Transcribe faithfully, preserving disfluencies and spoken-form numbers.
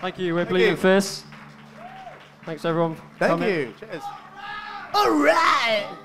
Thank you, we're Bleeding Fists. Thanks everyone for coming. Thank you, cheers. All right!